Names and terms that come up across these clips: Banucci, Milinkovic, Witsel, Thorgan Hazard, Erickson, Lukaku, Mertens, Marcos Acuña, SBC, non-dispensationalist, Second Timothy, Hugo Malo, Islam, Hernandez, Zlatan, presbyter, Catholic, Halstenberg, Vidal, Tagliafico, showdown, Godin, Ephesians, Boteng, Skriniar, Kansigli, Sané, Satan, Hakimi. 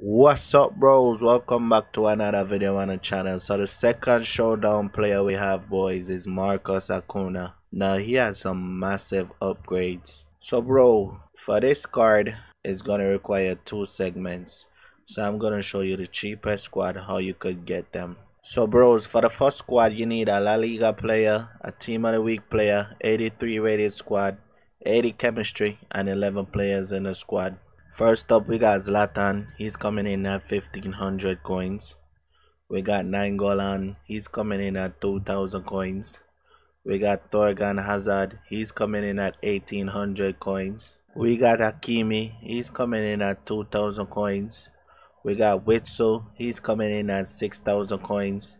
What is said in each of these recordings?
What's up, bros? Welcome back to another video on the channel. So the second showdown player we have, boys, is Marcos Acuña. Now he has some massive upgrades. So bro, for this card it's gonna require two segments, so I'm gonna show you the cheapest squad, how you could get them. So bros, for the first squad you need a La Liga player, a team of the week player, 83 rated squad, 80 chemistry, and 11 players in the squad. First up, we got Zlatan. He's coming in at 1,500 coins. We got N'Golo. He's coming in at 2,000 coins. We got Thorgan Hazard. He's coming in at 1,800 coins. We got Hakimi. He's coming in at 2,000 coins. We got Witsel. He's coming in at 6,000 coins.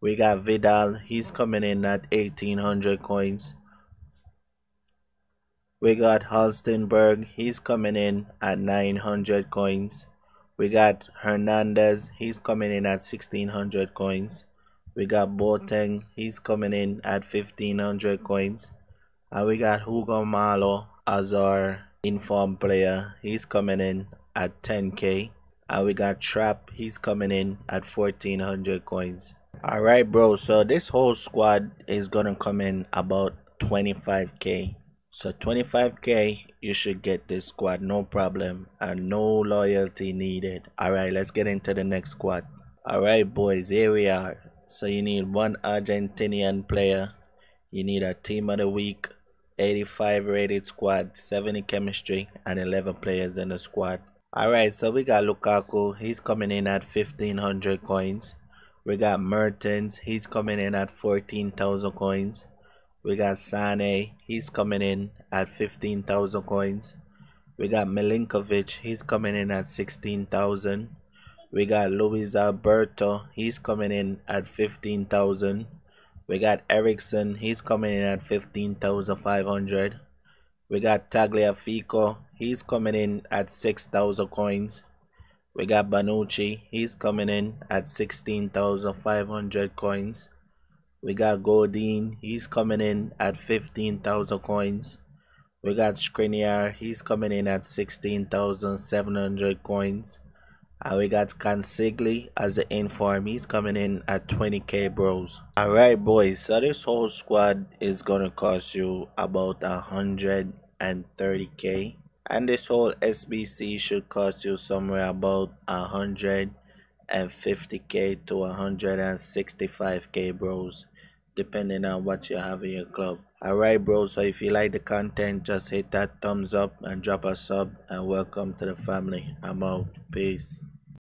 We got Vidal. He's coming in at 1,800 coins. We got Halstenberg, he's coming in at 900 coins. We got Hernandez, he's coming in at 1,600 coins. We got Boteng, he's coming in at 1,500 coins. And we got Hugo Malo as our inform player, he's coming in at 10k. And we got Trap, he's coming in at 1,400 coins. Alright bro, so this whole squad is gonna come in about 25k. So 25k you should get this squad, no problem, and no loyalty needed. Alright, let's get into the next squad. Alright boys, here we are. So you need one Argentinian player, you need a team of the week, 85 rated squad, 70 chemistry, and 11 players in the squad. Alright, so we got Lukaku, he's coming in at 1,500 coins. We got Mertens, he's coming in at 14,000 coins. We got Sané, he's coming in at 15,000 coins. We got Milinkovic, he's coming in at 16,000. We got Luis Alberto, he's coming in at 15,000. We got Erickson, he's coming in at 15,500. We got Tagliafico, he's coming in at 6,000 coins. We got Banucci, he's coming in at 16,500 coins. We got Godin, he's coming in at 15,000 coins. We got Skriniar, he's coming in at 16,700 coins. And we got Kansigli as the inform, he's coming in at 20k bros. Alright boys, so this whole squad is gonna cost you about 130k. And this whole SBC should cost you somewhere about 150k to 165k bros, depending on what you have in your club. Alright bro, so if you like the content, just hit that thumbs up and drop a sub, and welcome to the family. I'm out. Peace.